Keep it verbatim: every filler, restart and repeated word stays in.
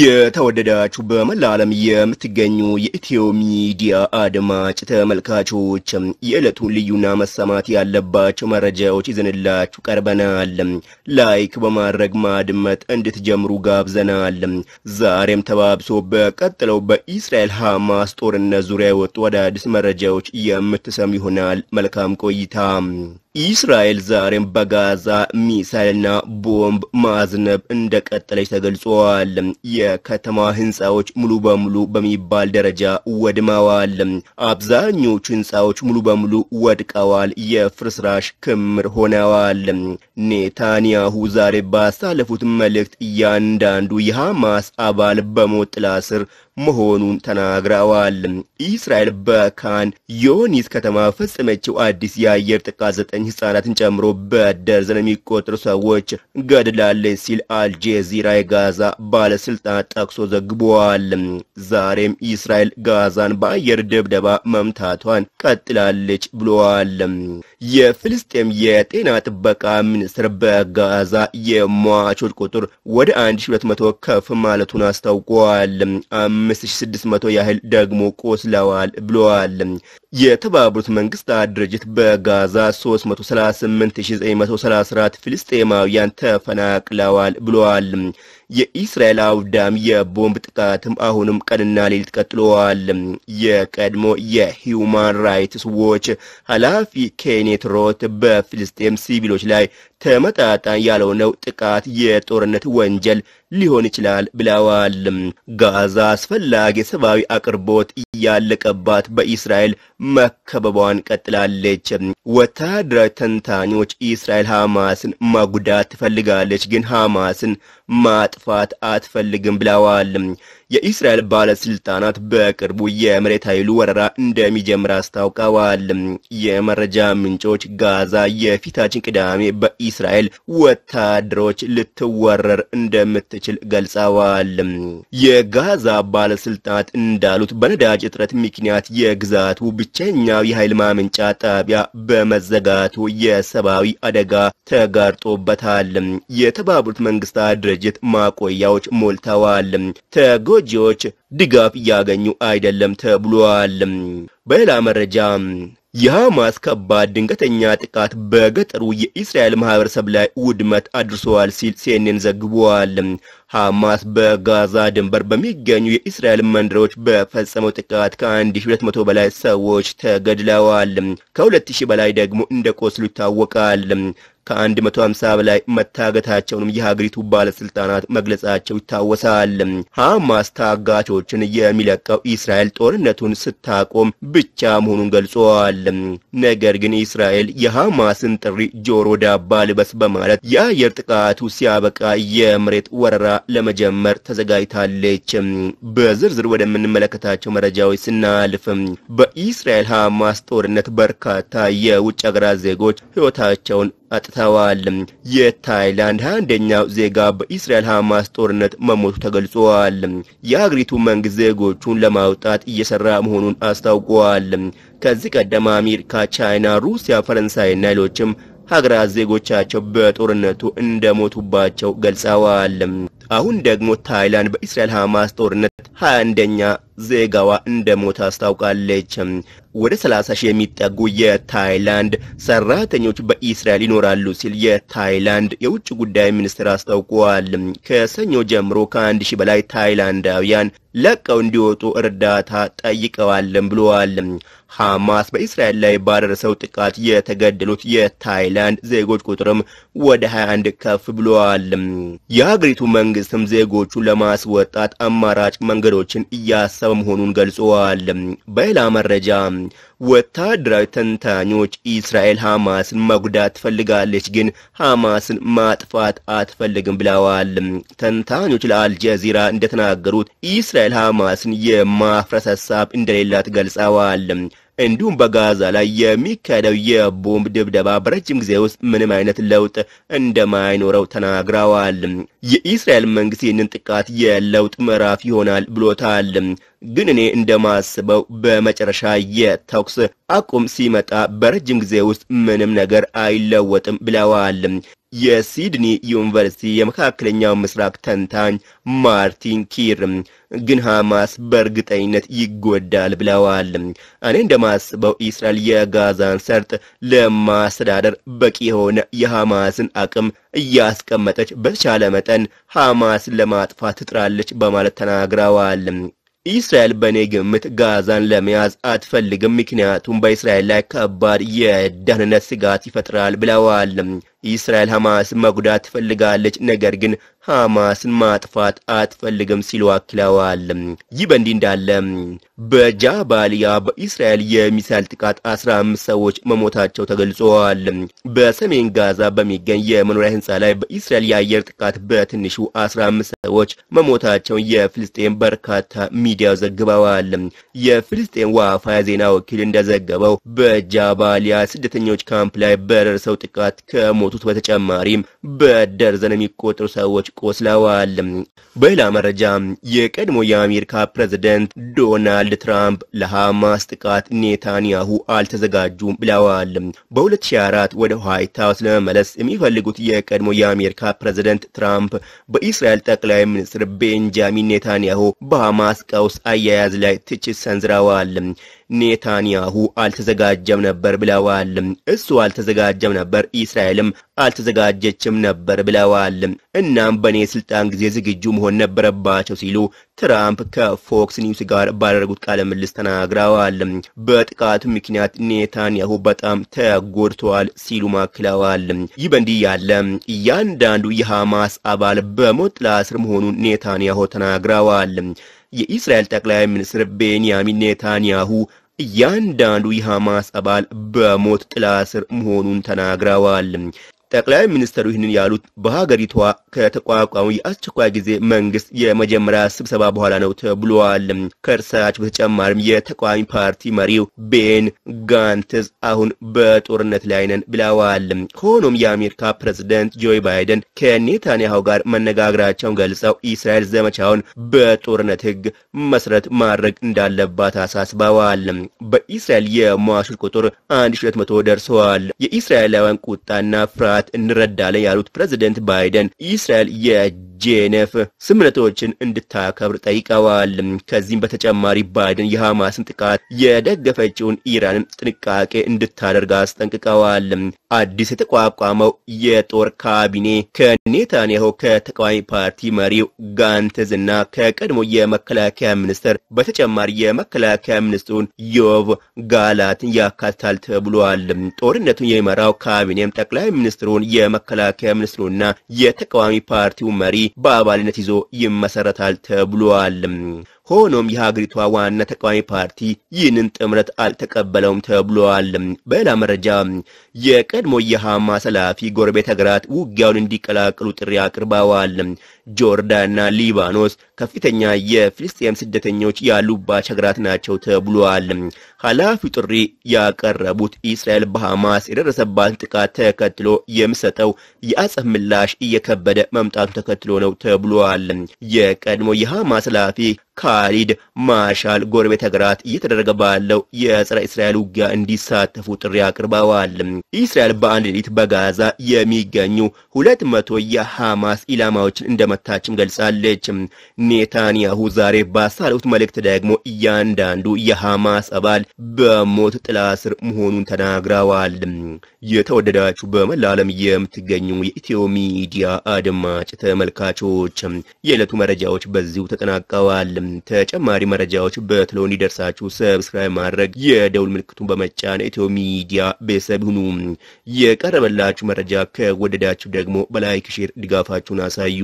يتودد شبه ملالمية متغنو يأتيو ميديا آدما چتا ملكاچو چم يألتون ليونام السماتي اللبا چم رجاو چيزن الله چكربنال لايك بما رقما دمت اندت جمرو غابزنال زارم تواب صوب قتلو با إسرائيل هاماس طورن زوريوت ودا دسم رجاو چ يام تساميهنال ملكام كويتام إسرائيل زارم بغازا ميسالنا بومب مازنب اندك اتلاش تغل سوال يا كتما هنساوش ملو باملو بمي بالدرجة ودماوال ابزا نيوش هنساوش ملو باملو ودكاوال يا فرسراش كمر هوناوال نتانياهو زارب باسالفوت ملكت يانداندو يهاماس ابال بموت لاسر مهونون تناغراوال إسرائيل باكان يونيس كتما فسمتشو عدس يا يرتقازت ان حسانات انجامرو بادر زنمي كوترسا وچ قادلال لنسيل الجزيرة غازا بالسلطان تاكسو زقبوال زارم إسرائيل غازان با يردب دبا ممتاتوان قتلال لچ بلوال يه فلسطين يتينات باكا منسر باغازا يه معاشور كوتر ودعان شبت متو كف مالتون استوقوال ام مسش سدس متو يهل داقمو كوس لاوال بلوال يتبابرت منقسطات درجة بغازا سوس متو سلاس منتشيز اي متو سلاس رات فلسطيماويان تفناك لاوال بلوال يإسرائيل عودام يبومب تقاتم اهونم قدنا ليل تقتلوال يكادمو يهيومان رايتس ووش هلافي كينيت روت بفلسطيم سيبيلوش لاي تمتاتان يالونو تقات يتورنت وانجل ليهون اجلال بلاوال غازا سفلاغي سباوي اقربوت يالكبات بإسرائيل مكببوان قتلاليش وتادر تنتانيوش إسرائيل هاماسن ماغودات تفلغاليش جن هاماسن مات فات آتفلقن بلاوال የኢስራኤል ባለስልጣናት በቅርቡ የመሬት ኃይሉ ወረራ እንደሚጀምር አስታውቀዋል። የመረጃ ምንጮች ጋዛ የፊታችን ቅዳሜ በኢስራኤል ወታደሮች ልትወረር እንደምትችል ገልጸዋል። የጋዛ ባለስልጣናት እንዳሉት በነዳጅ እጥረት ምክንያት የግዛቱ ብቸኛው የኃይል ማመንጫ ጣቢያ በመዘጋቱ የሰብአዊ አደጋ ተጋርጦበታል። የተባበሩት መንግስታት ድርጅት ማቆያዎች ሞልተዋል። ተጎ ጎጆች ድጋፍ ያገኙ አይደለም ተብሏል። በሌላ መረጃ የሐማስ ከባድ ድንገተኛ ጥቃት በገጠሩ የእስራኤል ማህበረሰብ ላይ ውድመት አድርሷል ሲል ሲኤንኤን ዘግቧል። ሐማስ በጋዛ ድንበር በሚገኙ የእስራኤል መንደሮች በፈጸመው ጥቃት ከአንድ ሺህ ሁለት መቶ በላይ ሰዎች ተገድለዋል። ከሁለት ሺህ በላይ ደግሞ እንደቆሰሉ ይታወቃል። ከአንድ መቶ ሃምሳ በላይ መታገታቸውንም የሀገሪቱ ባለስልጣናት መግለጻቸው ይታወሳል። ሐማስ ታጋቾችን የሚለቀው እስራኤል ጦርነቱን ስታቆም ብቻ መሆኑን ገልጿል። ነገር ግን እስራኤል የሐማስን ጥሪ ጆሮ ዳባ ልበስ በማለት የአየር ጥቃቱ ሲያበቃ የመሬት ወረራ ለመጀመር ተዘጋጅታለች። በዝርዝር ወደምንመለከታቸው መረጃዎች ስናልፍ በእስራኤል ሐማስ ጦርነት በርካታ የውጭ አገራት ዜጎች ህይወታቸውን አጥተዋል። የታይላንድ አንደኛው ዜጋ በእስራኤል ሐማስ ጦርነት መሞቱ ተገልጿል። የአገሪቱ መንግስት ዜጎቹን ለማውጣት እየሰራ መሆኑን አስታውቋል። ከዚህ ቀደም አሜሪካ፣ ቻይና፣ ሩሲያ፣ ፈረንሳይና ሌሎችም ሀገራት ዜጎቻቸው በጦርነቱ እንደሞቱባቸው ገልጸዋል። አሁን ደግሞ ታይላንድ በእስራኤል ሐማስ ጦርነት ሃያ አንደኛ ዜጋዋ እንደሞተ አስታውቃለች። ወደ ሰላሳ ሺህ የሚጠጉ የታይላንድ ሰራተኞች በእስራኤል ይኖራሉ ሲል የታይላንድ የውጭ ጉዳይ ሚኒስቴር አስታውቋል። ከሰኞ ጀምሮ ከአንድ ሺህ በላይ ታይላንዳውያን ለቀው እንዲወጡ እርዳታ ጠይቀዋልም ብለዋል። ሐማስ በእስራኤል ላይ ባደረሰው ጥቃት የተገደሉት የታይላንድ ዜጎች ቁጥርም ወደ ሃያ አንድ ከፍ ብለዋል። የሀገሪቱ መንግስትም ዜጎቹ ለማስወጣት አማራጭ መንገዶችን እያሰበ መሆኑን ገልጿል። በሌላ መረጃ ወታደራዊ ተንታኞች እስራኤል ሐማስን መጉዳት ትፈልጋለች ግን ሐማስን ማጥፋት አትፈልግም ብለዋል። ተንታኞች ለአልጀዚራ እንደተናገሩት እስራኤል ሐማስን የማፍረስ ሐሳብ እንደሌላት ገልጸዋል። እንዲሁም በጋዛ ላይ የሚካሄደው የቦምብ ድብደባ በረጅም ጊዜ ውስጥ ምንም አይነት ለውጥ እንደማይኖረው ተናግረዋል። የእስራኤል መንግስት ይህንን ጥቃት የለውጥ ምዕራፍ ይሆናል ብሎታል። ግን እኔ እንደማስበው በመጨረሻ የተኩስ አቁም ሲመጣ በረጅም ጊዜ ውስጥ ምንም ነገር አይለወጥም ብለዋል። ya Sydney University ya makakrenya misraq tantan Martin Kirim gin Hamas bergitaynet yigodal blawal anen damas baw Israel ya Gazan sert lemasdadar baki hon ya Hamasin aqm yasqametech betchale meten Hamas lematfat trallech bemalet tanagrawal Israel بنيجمت غازان لمياز اتفلقم مكنياتهم بإسرائيل لا كبار يدهن نسيقاتي فترال بلاوال إسرائيل هاماس مقودات فلقالج نقرقن هاماس ماتفات اتفلقم سلواك لاوال يبان دين دالم بجابالياب إسرائيل يمثال تكات أسرام سووش مموتات شو تغلسوال بسمين غازا بميقن يمن رهن سالي بإسرائيل يرتكات باتنشو أسرام سووش مموتات شو يفلسطين بركاتا ميديا زقباوال يفلسطين وافا زيناو كيلن دا زقباو بجاباليا سدتنيوش كامبلاي بررسو تكات كموتو وتتجمعهم بدرزن ميكوتر سووش كوسلاوال بلا مرجام يكدمو ياميركا بريزيدنت دونالد ترامب لها ماستقات نيتانياهو التزقاجوم بلاوال بولت شارات ودو هاي تاوس لملس ميفلقوت يكدمو ياميركا بريزيدنت ترامب بإسرائيل تقلع منسر بنجامين نيتانياهو بهاماس كاوس اياز لاي تيش سنزراوال نيتانياهو التزقاجم نبر بلاوال اسو التزقاجم نبر إسرائيل አልተዘጋጀችም ነበር ብለዋል እናም በኔ ስልጣን ጊዜ ዝግጁ መሆን ነበረባቸው ሲሉ ትራምፕ ከፎክስ ኒውስ ጋር ባደረጉት ቃለ ምልልስ ተናግረዋል በጥቃቱ ምክንያት ኔታንያሁ በጣም ተጎድቷል ሲሉ ማክለዋል ይህ በእንዲህ ያለ እያንዳንዱ የሃማስ አባል በሞት ለአስር መሆኑን ኔታንያሁ ተናግረዋል የእስራኤል ጠቅላይ ሚኒስትር ቤንያሚን ኔታንያሁ እያንዳንዱ የሃማስ አባል በሞት ለአስር መሆኑን ተናግረዋል ጠቅላይ ሚኒስትሩ ይህንን ያሉት በሀገሪቷ ከተቋቋመው የአስቸኳይ ጊዜ መንግስት የመጀመሪያ ስብሰባ በኋላ ነው ተብሏል። ከእርሳቸው በተጨማሪም የተቃዋሚ ፓርቲ መሪው ቤን ጋንትዝ አሁን በጦርነት ላይ ነን ብለዋል። ሆኖም የአሜሪካ ፕሬዝዳንት ጆይ ባይደን ከኔታንያሁ ጋር መነጋገራቸውን ገልጸው እስራኤል ዘመቻውን በጦርነት ህግ መስረት ማድረግ እንዳለባት አሳስበዋል። በእስራኤል የሟቾች ቁጥር አንድ ሺህ ሁለት መቶ ደርሷል። የእስራኤላውያን ቁጣና ፍራ እንረዳለን ያሉት ፕሬዝዳንት ባይደን እስራኤል የጄኔቭ ስምምነቶችን እንድታከብር ጠይቀዋል። ከዚህም በተጨማሪ ባይደን የሃማስን ጥቃት የደገፈችውን ኢራንን ጥንቃቄ እንድታደርግ አስጠንቅቀዋል። አዲስ የተቋቋመው የጦር ካቢኔ ከኔታንያሁ ከተቃዋሚ ፓርቲ መሪው ጋንትዝና ከቀድሞ የመከላከያ ሚኒስትር በተጨማሪ የመከላከያ ሚኒስትሩን ዮቭ ጋላትን ያካትታል ተብሏል። ጦርነቱን የሚመራው ካቢኔም ጠቅላይ ሚኒስትር የመከላከያ ሚኒስትሩና የተቃዋሚ ፓርቲው መሪ በአባልነት ይዞ ይመሰረታል ተብሏል። ሆኖም የሀገሪቷ ዋና ተቃዋሚ ፓርቲ ይህንን ጥምረት አልተቀበለውም ተብሏል። በሌላ መረጃ የቀድሞ የሃማስ ኃላፊ ጎረቤት ሀገራት ውጊያውን እንዲቀላቀሉ ጥሪ አቅርበዋል። ጆርዳንና ሊባኖስ ከፍተኛ የፍልስጤም ስደተኞች ያሉባቸው ሀገራት ናቸው ተብሏል። ኃላፊው ጥሪ ያቀረቡት እስራኤል በሃማስ የደረሰባትን ጥቃት ተከትሎ የሚሰጠው የአጸፋ ምላሽ እየከበደ መምጣቱ ተከትሎ ነው ተብሏል። የቀድሞ የሃማስ ኃላፊ ካሊድ ማሻል ጎረቤት ሀገራት እየተደረገ ባለው የጸረ እስራኤል ውጊያ እንዲሳተፉ ጥሪ አቅርበዋል። እስራኤል በአንድ ሌሊት በጋዛ የሚገኙ ሁለት መቶ የሃማስ ኢላማዎችን እንደመታችም ገልጻለች። ኔታንያሁ ዛሬ ባሳለፉት መልእክት ደግሞ እያንዳንዱ የሃማስ አባል በሞት ጥላ ስር መሆኑን ተናግረዋል። የተወደዳችሁ በመላ ዓለም የምትገኙ የኢትዮ ሚዲያ አድማጭ ተመልካቾች የዕለቱ መረጃዎች በዚሁ ተጠናቀዋል። ተጨማሪ መረጃዎች በትሎ እንዲደርሳችሁ ሰብስክራይብ ማድረግ የደውል ምልክቱን በመጫን ኢትዮ ሚዲያ ቤተሰብ ሁኑ። የቀረበላችሁ መረጃ ከወደዳችሁ ደግሞ በላይክ ሼር ድጋፋችሁን አሳዩ።